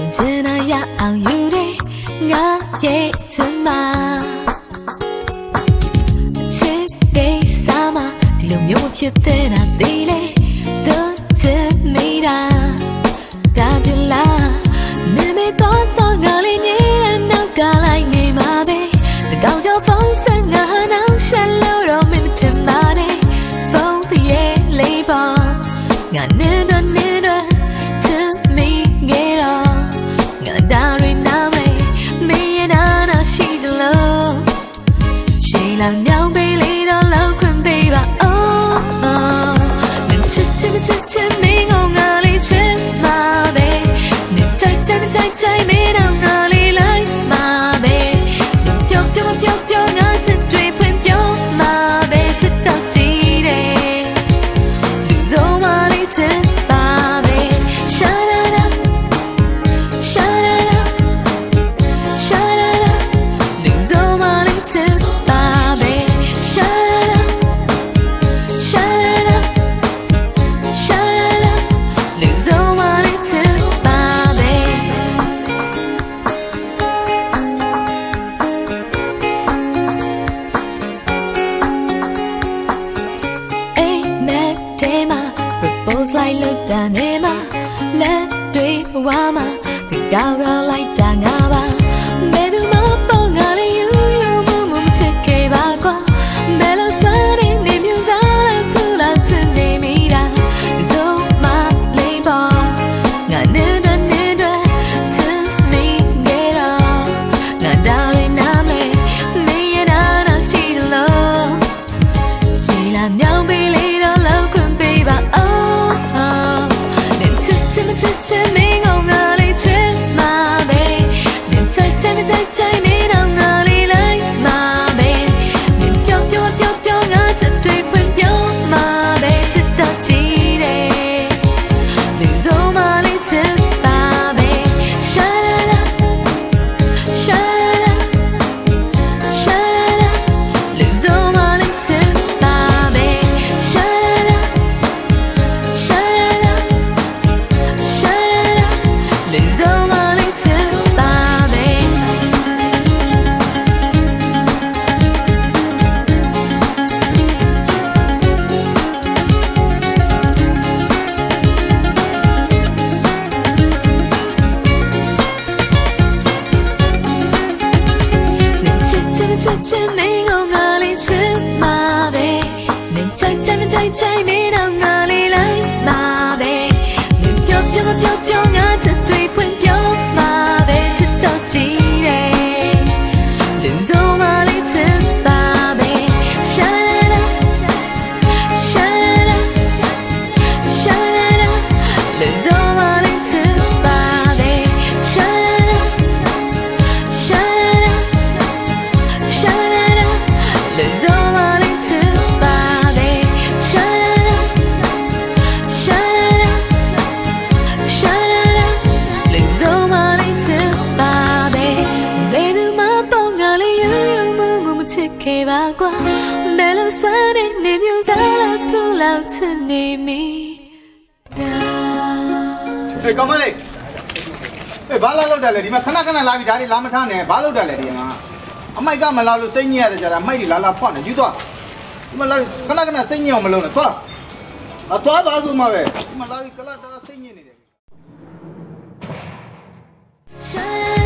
언제나 야유리 나의 드마 책에 삼아 려며 피었대나 딜에 젖음이라 다들라 내매 떴던 걸리니 너가 like me my baby 뜨거운 저 풍선 하나 샬로로 맨 말에 보드의 레이버 나는 làm nhau bay lấy đó lâu quên bay bà oh đừng chết mấy ngôn ngờ lấy chết mà bê đừng trái mấy đâu ngờ lấy lấy mà bê đừng chốt ngỡ trên truyền quên chốt mà bê chết tao chỉ để đừng dấu mà lấy chết bà bê shut up đừng dấu mà lấy chết lại lướt đàn em lên tuy qua mà thì cao cao lại đàn ngã ba bé đứa mất bao ngã lấy yêu mum chết kề ba qua bé lo xa đến đêm yêu giá là cứ là chân để mi ra dấu mà lấy bỏ ngã nên đôi chân mi ghé đó ngã đau lên nam lệ mi em đã nói chỉ lo chỉ làm nhau bị lấy đó lâu quên bị bà ơi Mình không ngờ lấy chết mà bê Mình trái mình không ngờ lấy mà bê Mình chốc ngỡ chân tuyệt quên nhau mà bê Chết ta chỉ để đừng dấu mà lấy chết mà bê Shut up đừng dấu mà lấy chết mà bê Mình không ngờ lấy chết mà bê Mình trái mình không ngờ lấy mà bê Mình chốt ngỡ chân tuy quên chốt mà bê Chết tao chỉ để đừng dấu mà lấy chết mà bê Shut up, shut up, shut up đừng dấu mà lấy chết mà bê Shut up, shut up Let's go on into my bed Shut it up, shut it up, shut it up Let's go on into my bed 내 눈만 뻥하니 유유 무무 지켜봐과 내 눈살이 내 묘사로 돌아오는 님이다 Hey, come on, hey! Hey, what are you doing? You can't get it, you can't Amai ka malalu seniya raja amai di lala pon na juta, malalu kena seniya malu na tua bazu mawe malalu kala tua seniya ni.